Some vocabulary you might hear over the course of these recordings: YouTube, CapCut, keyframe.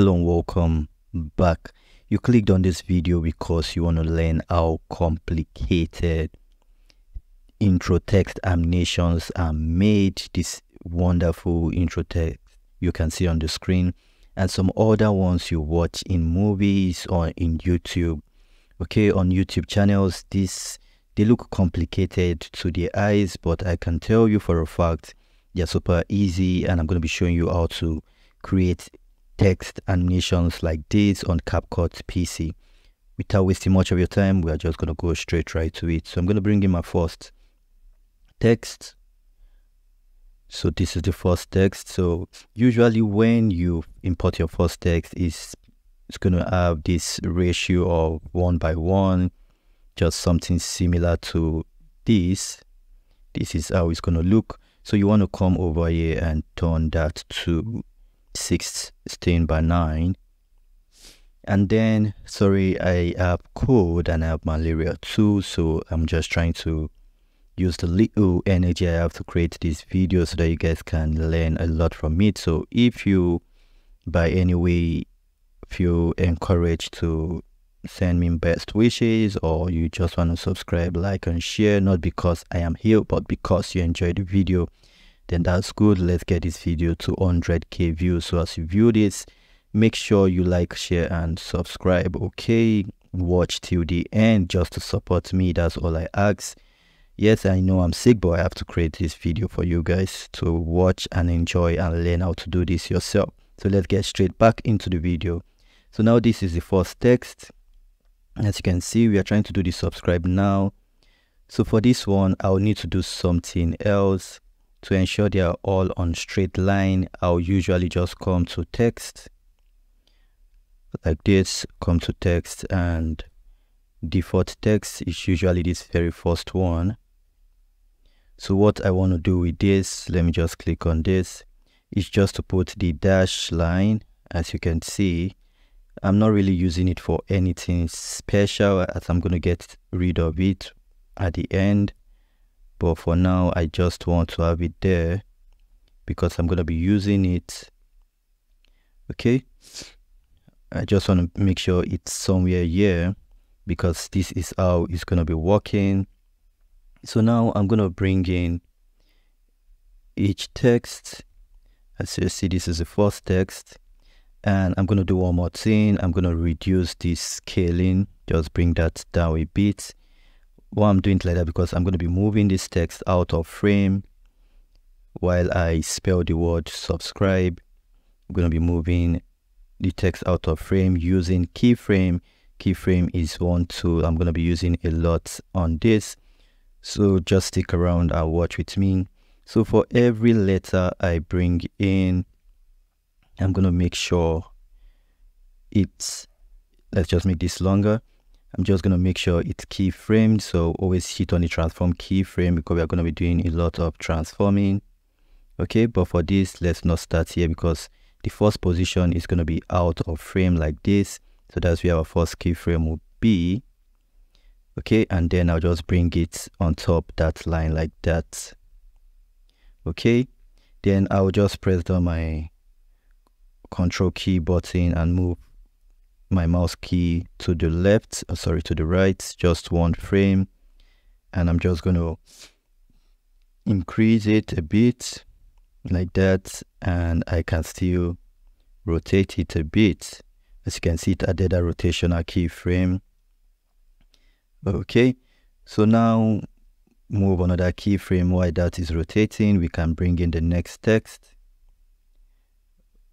Hello and welcome back. You clicked on this video because you want to learn how complicated intro text animations are made. This wonderful intro text you can see on the screen and some other ones you watch in movies or in YouTube. Okay, on YouTube channels, they look complicated to the eyes, but I can tell you for a fact they're super easy, and I'm going to be showing you how to create text animations like this on CapCut PC. Without wasting much of your time, we are just going to go straight right to it. So I'm going to bring in my first text. So this is the first text. So usually when you import your first text, it's going to have this ratio of 1:1, just something similar to this. This is how it's going to look. So you want to come over here and turn that to 16:9, and then sorry, I have cold and I have malaria too, so I'm just trying to use the little energy I have to create this video so that you guys can learn a lot from it. So if you by any way feel encouraged to send me best wishes, or you just want to subscribe, like and share, not because I am here but because you enjoyed the video, then that's good. Let's get this video to 100k views. So as you view this, make sure you like, share and subscribe. Okay, watch till the end just to support me, that's all I ask. Yes, I know I'm sick, but I have to create this video for you guys to watch and enjoy and learn how to do this yourself. So let's get straight back into the video. So now this is the first text. As you can see, we are trying to do the subscribe now. So for this one, I'll need to do something else. To ensure they are all on straight line, I'll usually just come to text like this, come to text, and default text is usually this very first one. So what I want to do with this, let me just click on this, is just to put the dash line. As you can see, I'm not really using it for anything special, as I'm going to get rid of it at the end. But for now, I just want to have it there because I'm going to be using it. Okay. I just want to make sure it's somewhere here because this is how it's going to be working. So now I'm going to bring in each text. As you see, this is the first text. And I'm going to do one more thing. I'm going to reduce this scaling. Just bring that down a bit. Why I'm doing it like that, because I'm going to be moving this text out of frame while I spell the word subscribe. I'm going to be moving the text out of frame using keyframe. Keyframe is one tool I'm going to be using a lot on this, so just stick around and watch with me. So for every letter I bring in, I'm going to make sure it's, let's just make this longer. I'm just going to make sure it's keyframed, so always hit on the transform keyframe because we are going to be doing a lot of transforming. Okay, but for this, let's not start here because the first position is going to be out of frame like this. So that's where our first keyframe will be. Okay, and then I'll just bring it on top that line like that. Okay, then I'll just press down my control key button and move my mouse key to the left, sorry, to the right, just one frame, and I'm just going to increase it a bit like that, and I can still rotate it a bit. As you can see, it added a rotational keyframe. Okay, so now move another keyframe while that is rotating. We can bring in the next text.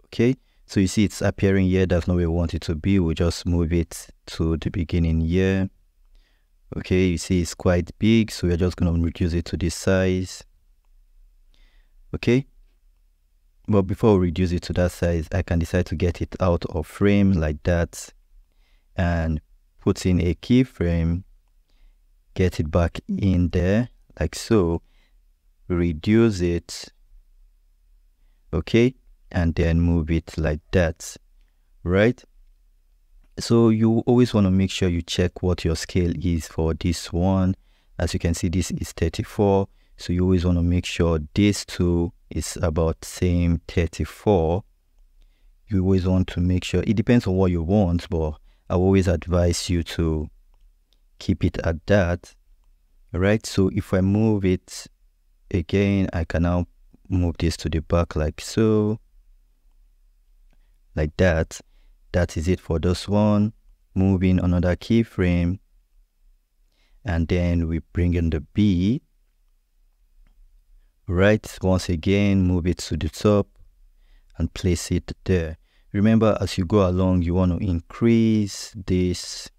Okay, so you see it's appearing here, that's not where we want it to be. We'll just move it to the beginning here. Okay, you see it's quite big, so we're just going to reduce it to this size. Okay, but before we reduce it to that size, I can decide to get it out of frame like that and put in a keyframe, get it back in there like so, reduce it. Okay, and then move it like that, right? So you always want to make sure you check what your scale is for this one. As you can see, this is 34, so you always want to make sure this two is about same 34. you always want to make sure, it depends on what you want, but I always advise you to keep it at that. Right, so if I move it again, I can now move this to the back like so, like that. That is it for this one. Moving another keyframe, and then we bring in the B. Right, once again, move it to the top and place it there. Remember, as you go along, you want to increase this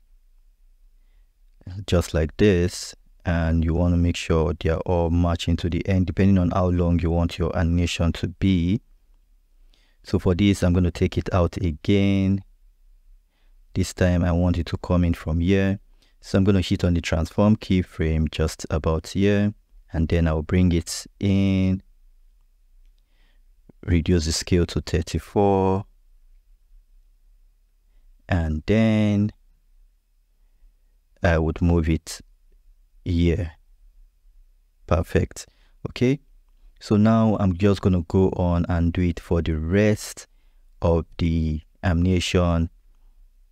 just like this, and you want to make sure they are all matching to the end, depending on how long you want your animation to be. So for this, I'm going to take it out again. This time I want it to come in from here, so I'm going to hit on the transform keyframe just about here, and then I'll bring it in, reduce the scale to 34, and then I would move it here. Perfect. Okay, so now I'm just gonna go on and do it for the rest of the animation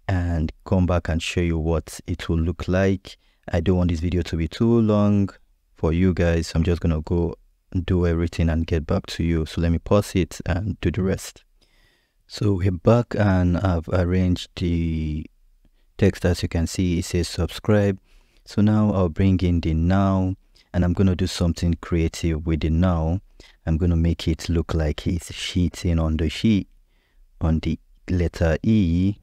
and come back and show you what it will look like. I don't want this video to be too long for you guys. I'm just gonna go do everything and get back to you. So let me pause it and do the rest. So we're back and I've arranged the text. As you can see, it says subscribe. So now I'll bring in the now, and I'm going to do something creative with the now. I'm going to make it look like he's cheating on the sheet, on the letter E.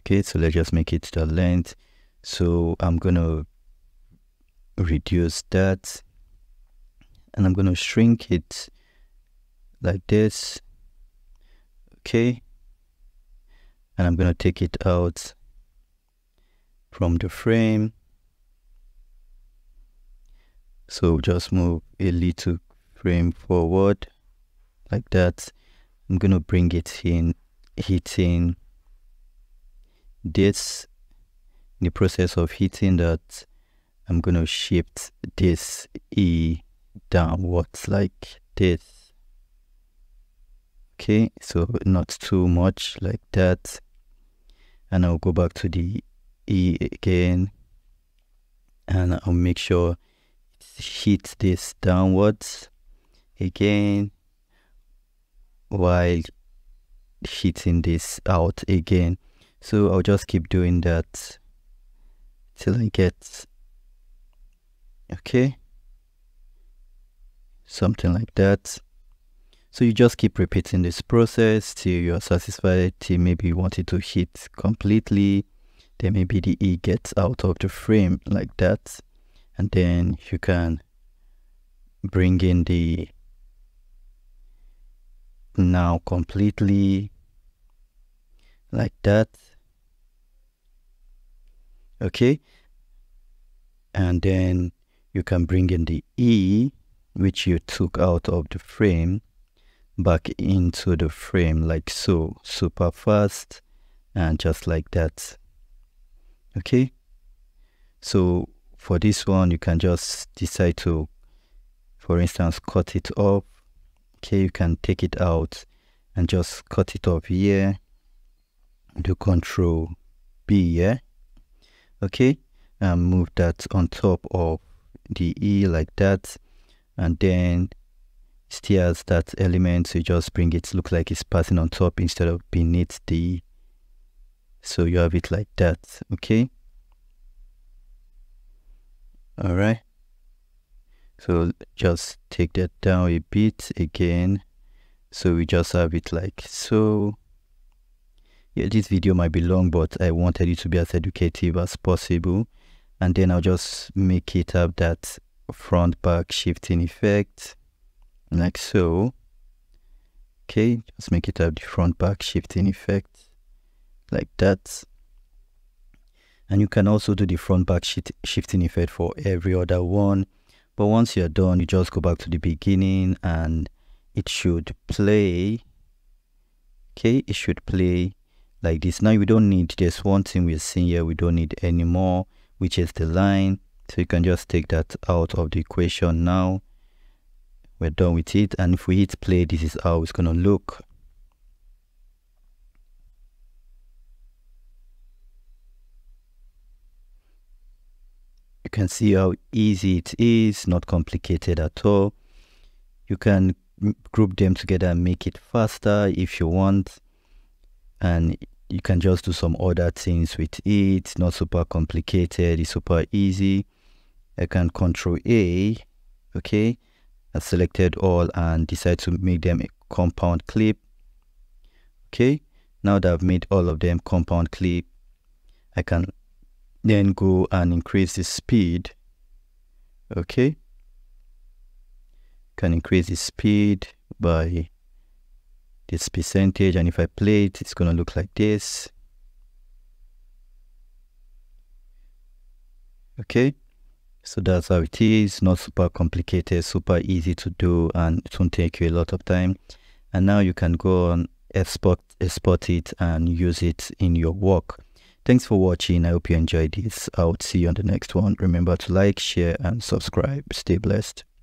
Okay, so let's just make it the length. So I'm going to reduce that, and I'm going to shrink it like this. Okay, and I'm going to take it out from the frame. So just move a little frame forward like that. I'm going to bring it in, hitting this. In the process of hitting that, I'm going to shift this E downwards like this. Okay, so not too much like that. And I'll go back to the E again, and I'll make sure hit this downwards again while hitting this out again. So I'll just keep doing that till I get, okay, something like that. So you just keep repeating this process till you're satisfied, till maybe you want it to hit completely, then maybe the E gets out of the frame like that. And then you can bring in the now completely like that. Okay, and then you can bring in the E, which you took out of the frame, back into the frame like so, super fast, and just like that. Okay, so for this one, you can just decide to, for instance, cut it off. Okay, you can take it out and just cut it off here. Do Control B here. Yeah? Okay, and move that on top of the E like that. And then still has that element, so you just bring it, look like it's passing on top instead of beneath the E. So you have it like that. Okay. All right, so just take that down a bit again, so we just have it like so. Yeah, this video might be long, but I wanted it to be as educative as possible. And then I'll just make it have that front back shifting effect like so. Okay, just make it have the front back shifting effect like that. And you can also do the front back shifting effect for every other one. But once you're done, you just go back to the beginning and it should play. Okay, it should play like this. Now we don't need, there's one thing we're seeing here we don't need anymore, which is the line. So you can just take that out of the equation now. We're done with it. And if we hit play, this is how it's gonna look. can see how easy it is, not complicated at all. You can group them together and make it faster if you want. And you can just do some other things with it. Not super complicated, it's super easy. I can Control A, okay. I selected all and decide to make them a compound clip. Okay, now that I've made all of them compound clip, I can then go and increase the speed. Okay, can increase the speed by this percentage, and if I play it, it's gonna look like this. Okay, so that's how it is. Not super complicated, super easy to do, and it won't take you a lot of time. And now you can go and export it and use it in your work. Thanks for watching. I hope you enjoyed this. I'll see you on the next one. Remember to like, share, and subscribe. Stay blessed.